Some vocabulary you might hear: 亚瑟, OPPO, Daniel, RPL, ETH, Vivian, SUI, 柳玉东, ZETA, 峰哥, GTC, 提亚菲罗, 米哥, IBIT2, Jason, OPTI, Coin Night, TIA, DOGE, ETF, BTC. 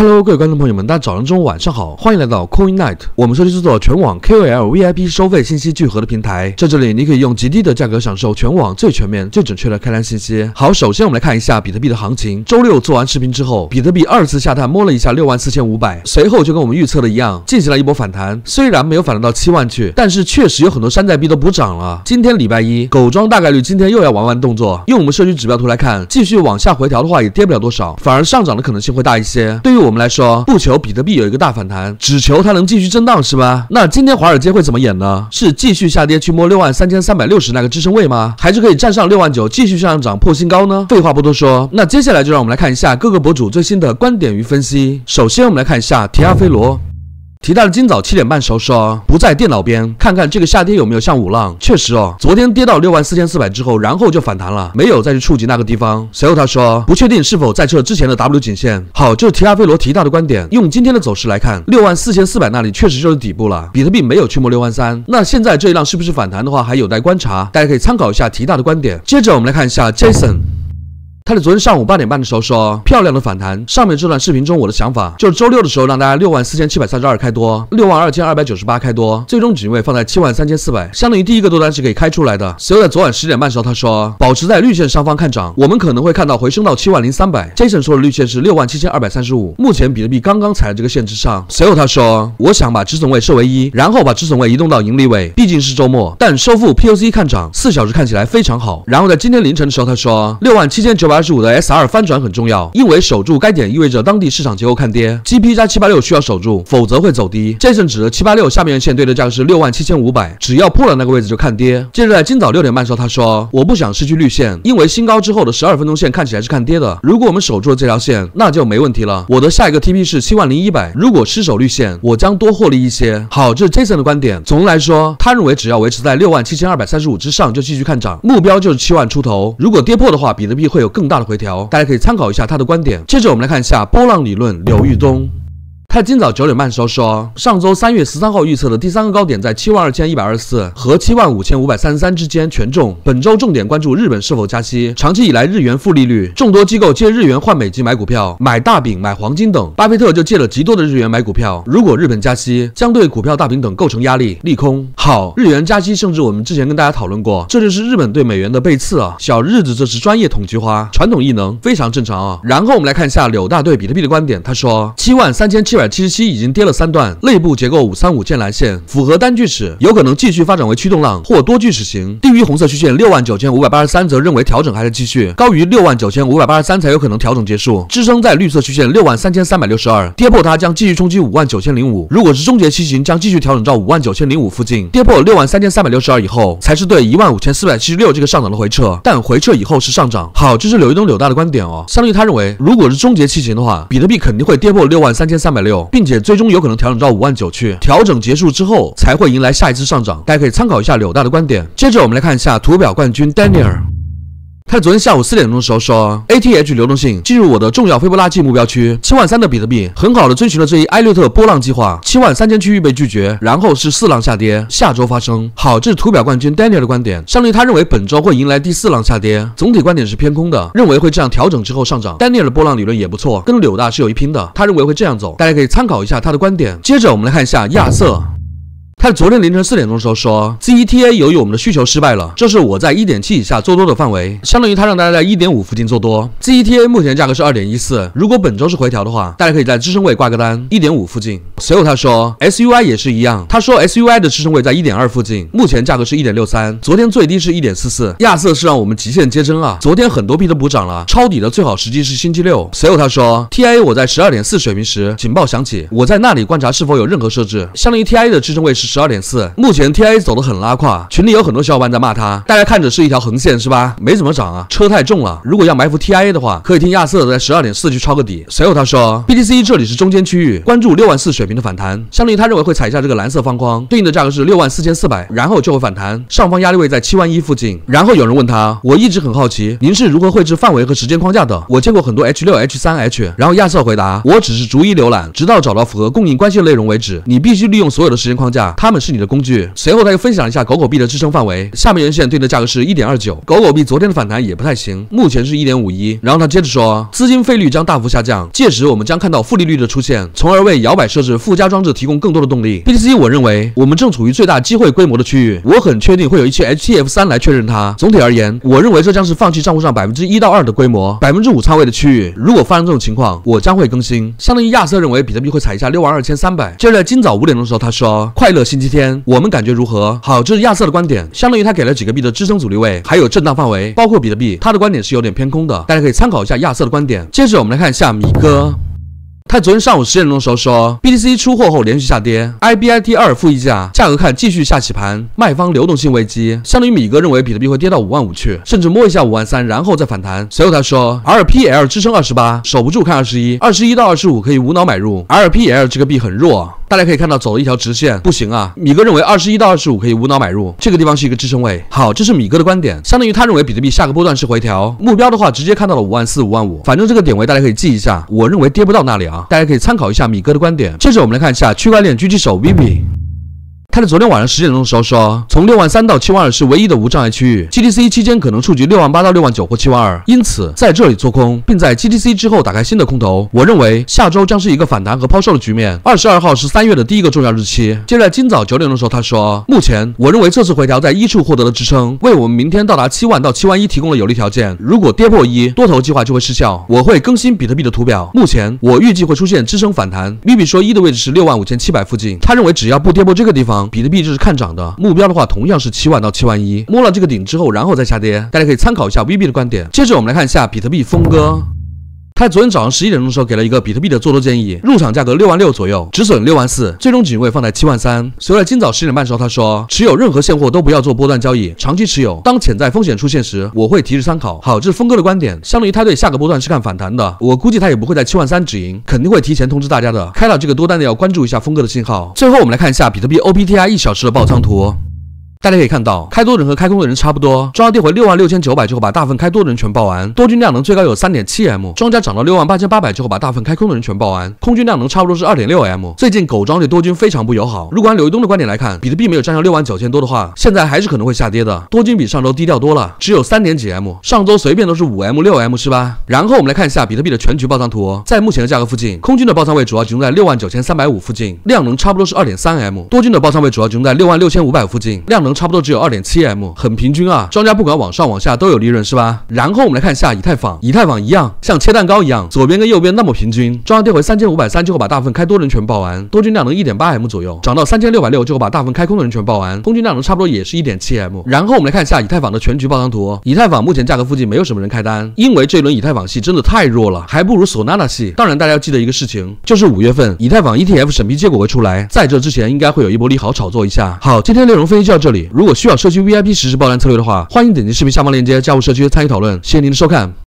Hello， 各位观众朋友们，大家早上、中午、晚上好，欢迎来到 Coin Night。我们是制作全网 KOL VIP 收费信息聚合的平台，在这里你可以用极低的价格享受全网最全面、最准确的开单信息。好，首先我们来看一下比特币的行情。周六做完视频之后，比特币二次下探，摸了一下64500，随后就跟我们预测的一样，进行了一波反弹。虽然没有反弹到7万去，但是确实有很多山寨币都补涨了。今天礼拜一，狗庄大概率今天又要玩动作。用我们社区指标图来看，继续往下回调的话也跌不了多少，反而上涨的可能性会大一些。对于我们来说，不求比特币有一个大反弹，只求它能继续震荡，是吧？那今天华尔街会怎么演呢？是继续下跌去摸63360那个支撑位吗？还是可以站上69000继续上涨破新高呢？废话不多说，那接下来就让我们来看一下各个博主最新的观点与分析。首先，我们来看一下提亚菲罗。提到了今早7点半时候说不在电脑边，看看这个下跌有没有像五浪。确实哦，昨天跌到64400之后，然后就反弹了，没有再去触及那个地方。随后他说不确定是否再测之前的 W 颈线。好，就是提亚菲罗提到的观点。用今天的走势来看，64400那里确实就是底部了，比特币没有去摸63000。那现在这一浪是不是反弹的话，还有待观察，大家可以参考一下提到的观点。接着我们来看一下 Jason。他在昨天上午8点半的时候说，漂亮的反弹。上面这段视频中我的想法就是，周六的时候让大家64732开多，62298开多，最终止盈位放在73400，相当于第一个多单是可以开出来的。随后在昨晚10点半的时候，他说保持在绿线上方看涨，我们可能会看到回升到70300。Jason 说的绿线是67235，目前比特币刚刚踩在这个线之上。随后他说，我想把止损位设为1，然后把止损位移动到盈利位，毕竟是周末，但收复 POC 看涨，4小时看起来非常好。然后在今天凌晨的时候，他说67925的 S2 翻转很重要，因为守住该点意味着当地市场结构看跌 ，GP 加786需要守住，否则会走低。Jason 指的786下面线对的价格是67500，只要破了那个位置就看跌。接着在今早6点半的时候，他说我不想失去绿线，因为新高之后的12分钟线看起来是看跌的。如果我们守住了这条线，那就没问题了。我的下一个 TP 是70100，如果失守绿线，我将多获利一些。好，这是 Jason 的观点。总的来说，他认为只要维持在67235之上就继续看涨，目标就是7万出头。如果跌破的话，比特币会有更大的回调，大家可以参考一下他的观点。接着我们来看一下波浪理论，柳玉东。他今早9点半的时候说，上周3月13号预测的第三个高点在72124和75533之间权重。本周重点关注日本是否加息，长期以来日元负利率，众多机构借日元换美金买股票，买大饼、买黄金等。巴菲特就借了极多的日元买股票。如果日本加息，将对股票大饼等构成压力，利空。好，日元加息，甚至我们之前跟大家讨论过，这就是日本对美元的背刺啊！小日子这是专业捅菊花，传统异能，非常正常啊。然后我们来看一下柳大对比特币的观点，他说73777已经跌了3段，内部结构535线蓝线符合单锯齿，有可能继续发展为驱动浪或多锯齿型。低于红色虚线69583则认为调整还是继续，高于69583才有可能调整结束。支撑在绿色虚线63362，跌破它将继续冲击59005。如果是终结期型，将继续调整到59005附近。跌破63362以后，才是对15476这个上涨的回撤，但回撤以后是上涨。好，这是柳一东柳大的观点哦，相当于他认为，如果是终结期型的话，比特币肯定会跌破63360，并且最终有可能调整到59000去，调整结束之后才会迎来下一次上涨。大家可以参考一下柳大的观点。接着我们来看一下图表冠军 Daniel。他在昨天下午4点钟的时候说 ，ATH 流动性进入我的重要斐波那契目标区73000的比特币，很好的遵循了这一埃略特波浪计划，73000区域被拒绝，然后是4浪下跌，下周发生。好，这是图表冠军 Daniel 的观点，相当于他认为本周会迎来第4浪下跌，总体观点是偏空的，认为会这样调整之后上涨。Daniel 的波浪理论也不错，跟柳大是有一拼的，他认为会这样走，大家可以参考一下他的观点。接着我们来看一下亚瑟。他在昨天凌晨4点钟的时候说 ，ZETA 由于我们的需求失败了，这是我在 1.7 以下做多的范围，相当于他让大家在 1.5 附近做多。ZETA 目前价格是 2.14， 如果本周是回调的话，大家可以在支撑位挂个单 1.5 附近。随后他说 SUI 也是一样，他说 SUI 的支撑位在 1.2 附近，目前价格是 1.63， 昨天最低是 1.44。亚瑟是让我们极限接针啊，昨天很多币都补涨了，抄底的最好时机是星期六。随后他说 TIA 我在 12.4 水平时警报响起，我在那里观察是否有任何设置，相当于 TIA 的支撑位是12.4， 目前 TIA 走得很拉胯，群里有很多小伙伴在骂他。大家看着是一条横线是吧？没怎么涨啊，车太重了。如果要埋伏 TIA 的话，可以听亚瑟在 12.4 去抄个底。随后他说 BTC 这里是中间区域，关注64000水平的反弹，相当于他认为会踩下这个蓝色方框，对应的价格是64400，然后就会反弹，上方压力位在71000附近。然后有人问他，我一直很好奇您是如何绘制范围和时间框架的，我见过很多 H6 H3H。 然后亚瑟回答，我只是逐一浏览，直到找到符合供应关系的内容为止，你必须利用所有的时间框架，他们是你的工具。随后再分享一下狗狗币的支撑范围，下面原线对应的价格是 1.29。狗狗币昨天的反弹也不太行，目前是 1.51。然后他接着说，资金费率将大幅下降，届时我们将看到负利率的出现，从而为摇摆设置附加装置提供更多的动力。BTC 我认为我们正处于最大机会规模的区域，我很确定会有一期 HTF3 来确认它。总体而言，我认为这将是放弃账户上 1%到2% 的规模， 5% 仓位的区域。如果发生这种情况，我将会更新。相当于亚瑟认为比特币会踩一下 62,300。接着在今早5点钟的时候，他说：“快乐星期天，我们感觉如何？”好，这是亚瑟的观点，相当于他给了几个币的支撑阻力位，还有震荡范围，包括比特币。他的观点是有点偏空的，大家可以参考一下亚瑟的观点。接着我们来看一下米哥。他昨天上午10点钟的时候说 ，BTC 出货后连续下跌 ，IBIT2 负溢价，价格看继续下起盘，卖方流动性危机。相当于米哥认为比特币会跌到5万5去，甚至摸一下5万3，然后再反弹。随后他说 ，RPL 支撑28，守不住看21，21到25可以无脑买入。RPL 这个币很弱。大家可以看到走了一条直线，不行啊！米哥认为21到25可以无脑买入，这个地方是一个支撑位。好，这是米哥的观点，相当于他认为比特币下个波段是回调，目标的话直接看到了5万4、5万5，反正这个点位大家可以记一下，我认为跌不到那里啊，大家可以参考一下米哥的观点。接着我们来看一下区块链狙击手 Vivian。他在昨天晚上10点钟的时候说，从6万3到7万2是唯一的无障碍区域 ，GTC 期间可能触及6万8到6万9或7万2，因此在这里做空，并在 GTC 之后打开新的空头。我认为下周将是一个反弹和抛售的局面。22号是3月的第一个重要日期。接着在今早9点钟的时候，他说，目前我认为这次回调在1处获得了支撑，为我们明天到达7万到7万1提供了有利条件。如果跌破1，多头计划就会失效。我会更新比特币的图表，目前我预计会出现支撑反弹。Vivi 说1的位置是65700附近，他认为只要不跌破这个地方。比特币这是看涨的，目标的话同样是7万到7万1，摸了这个顶之后，然后再下跌。大家可以参考一下 VB 的观点。接着我们来看一下比特币峰哥。他在昨天早上11点钟的时候给了一个比特币的做多建议，入场价格6万6左右，止损6万4，最终警位放在7万3。随后在今早10点半的时候，他说持有任何现货都不要做波段交易，长期持有。当潜在风险出现时，我会提示参考。好，这是峰哥的观点，相当于他对下个波段是看反弹的，我估计他也不会在7万3止盈，肯定会提前通知大家的。开了这个多单的要关注一下峰哥的信号。最后我们来看一下比特币 OPTI 1小时的爆仓图。大家可以看到，开多的人和开空的人差不多。庄家跌回66900之后，把大份开多的人全爆完，多均量能最高有 3.7M。庄家涨到68800之后，把大份开空的人全爆完，空均量能差不多是 2.6M。最近狗庄对多均非常不友好。如果按刘一东的观点来看，比特币没有站上69000多的话，现在还是可能会下跌的。多均比上周低调多了，只有3点几M， 上周随便都是5M、6M 是吧？然后我们来看一下比特币的全局爆仓图，在目前的价格附近，空均的爆仓位主要集中在69350附近，量能差不多是 2.3M。多均的爆仓位主要集中在66500附近，量能差不多只有 2.7M， 很平均啊！庄家不管往上往下都有利润是吧？然后我们来看一下以太坊，以太坊一样像切蛋糕一样，左边跟右边那么平均。庄家跌回3530之后，把大份开多人全爆完，多均量能 1.8M 左右，涨到3660之后，把大份开空的人全爆完，空均量能差不多也是 1.7M。然后我们来看一下以太坊的全局爆仓图，以太坊目前价格附近没有什么人开单，因为这一轮以太坊系真的太弱了，还不如 Solana 系。当然大家要记得一个事情，就是5月份以太坊 ETF 审批结果会出来，在这之前应该会有一波利好炒作一下。好，今天内容分析就到这里。如果需要社区 VIP 实时爆单策略的话，欢迎点击视频下方链接加入社区参与讨论。谢谢您的收看。